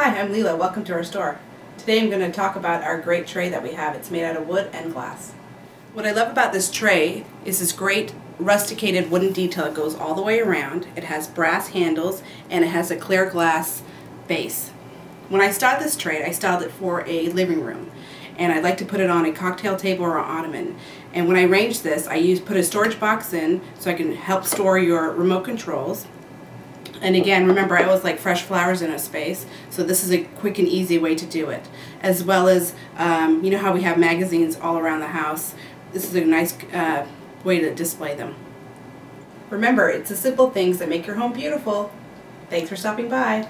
Hi, I'm Leela. Welcome to our store. Today I'm going to talk about our great tray that we have. It's made out of wood and glass. What I love about this tray is this great rusticated wooden detail. It goes all the way around. It has brass handles and it has a clear glass base. When I styled this tray, I styled it for a living room, and I'd like to put it on a cocktail table or an ottoman. And when I arranged this, I put a storage box in so I can help store your remote controls. And again, remember, I always like fresh flowers in a space, so this is a quick and easy way to do it. As well as, you know how we have magazines all around the house, this is a nice way to display them. Remember, it's the simple things that make your home beautiful. Thanks for stopping by.